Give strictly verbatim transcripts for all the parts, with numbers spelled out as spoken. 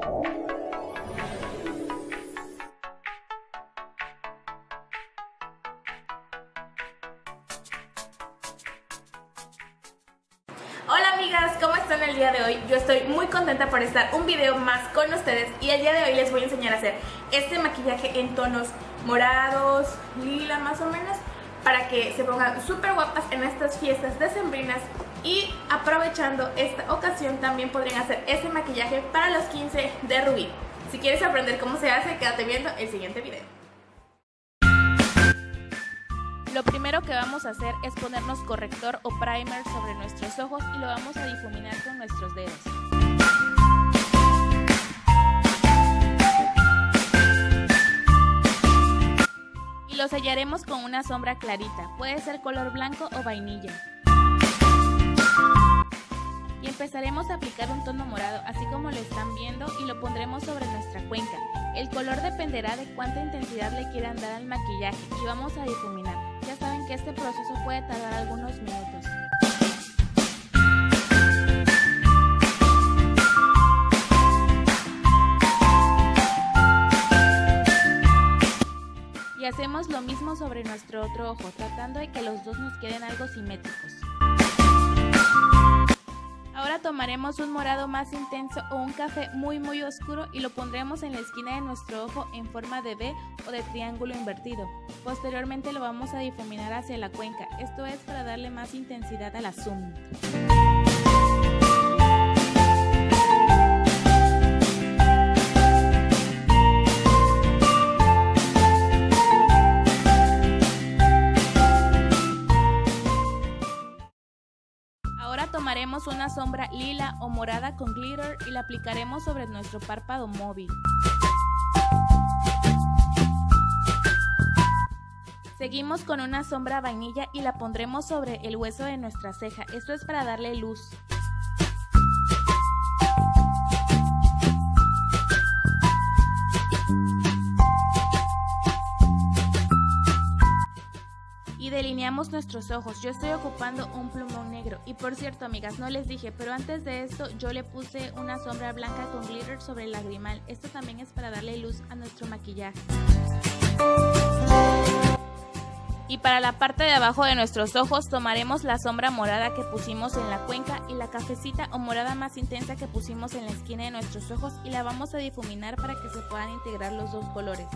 Hola amigas, ¿cómo están el día de hoy? Yo estoy muy contenta por estar un video más con ustedes y el día de hoy les voy a enseñar a hacer este maquillaje en tonos morados, lila más o menos, para que se pongan súper guapas en estas fiestas decembrinas. Y aprovechando esta ocasión también podrían hacer este maquillaje para los quince de Rubí. Si quieres aprender cómo se hace, quédate viendo el siguiente video. Lo primero que vamos a hacer es ponernos corrector o primer sobre nuestros ojos y lo vamos a difuminar con nuestros dedos. Y lo sellaremos con una sombra clarita, puede ser color blanco o vainilla. Y empezaremos a aplicar un tono morado, así como lo están viendo, y lo pondremos sobre nuestra cuenca. El color dependerá de cuánta intensidad le quieran dar al maquillaje y vamos a difuminar. Ya saben que este proceso puede tardar algunos minutos. Y hacemos lo mismo sobre nuestro otro ojo, tratando de que los dos nos queden algo simétricos. Ahora tomaremos un morado más intenso o un café muy muy oscuro y lo pondremos en la esquina de nuestro ojo en forma de V o de triángulo invertido. Posteriormente lo vamos a difuminar hacia la cuenca, esto es para darle más intensidad al asunto. Tomaremos una sombra lila o morada con glitter y la aplicaremos sobre nuestro párpado móvil. Seguimos con una sombra vainilla y la pondremos sobre el hueso de nuestra ceja, esto es para darle luz. Y delineamos nuestros ojos, yo estoy ocupando un plumón negro. Y por cierto amigas, no les dije, pero antes de esto yo le puse una sombra blanca con glitter sobre el lagrimal. Esto también es para darle luz a nuestro maquillaje. Y para la parte de abajo de nuestros ojos tomaremos la sombra morada que pusimos en la cuenca y la cafecita o morada más intensa que pusimos en la esquina de nuestros ojos y la vamos a difuminar para que se puedan integrar los dos colores.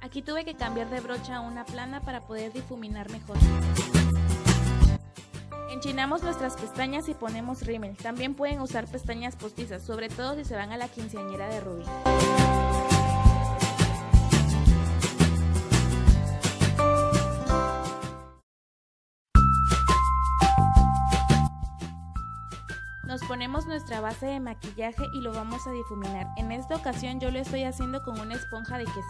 Aquí tuve que cambiar de brocha a una plana para poder difuminar mejor. Enchinamos nuestras pestañas y ponemos rímel. También pueden usar pestañas postizas, sobre todo si se van a la quinceañera de Rubí. Nos ponemos nuestra base de maquillaje y lo vamos a difuminar. En esta ocasión yo lo estoy haciendo con una esponja de quesito.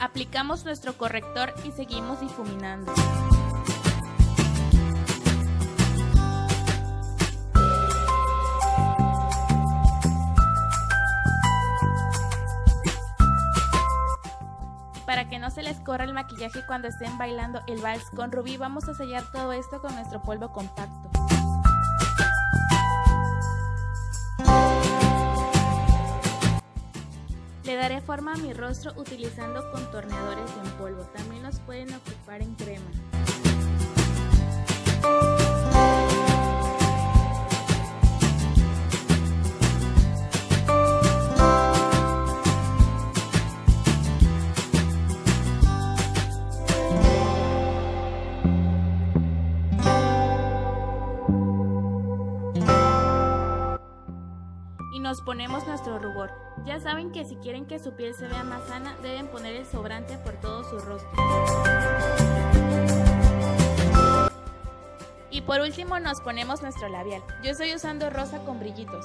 Aplicamos nuestro corrector y seguimos difuminando. Para que no se les corra el maquillaje cuando estén bailando el vals con Rubí, vamos a sellar todo esto con nuestro polvo compacto. Le daré forma a mi rostro utilizando contorneadores en polvo, también los pueden ocupar en crema. y nos ponemos nuestro rubor. Ya saben que si quieren que su piel se vea más sana, deben poner el sobrante por todo su rostro. Y por último nos ponemos nuestro labial. Yo estoy usando rosa con brillitos.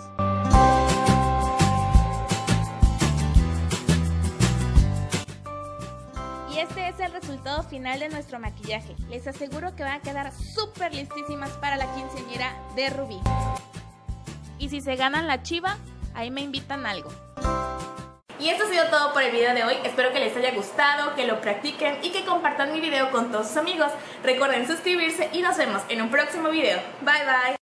Este es el resultado final de nuestro maquillaje. Les aseguro que van a quedar súper listísimas para la quinceañera de Rubí. Y si se ganan la chiva, ahí me invitan algo. Y esto ha sido todo por el video de hoy. Espero que les haya gustado, que lo practiquen y que compartan mi video con todos sus amigos. Recuerden suscribirse y nos vemos en un próximo video. Bye bye.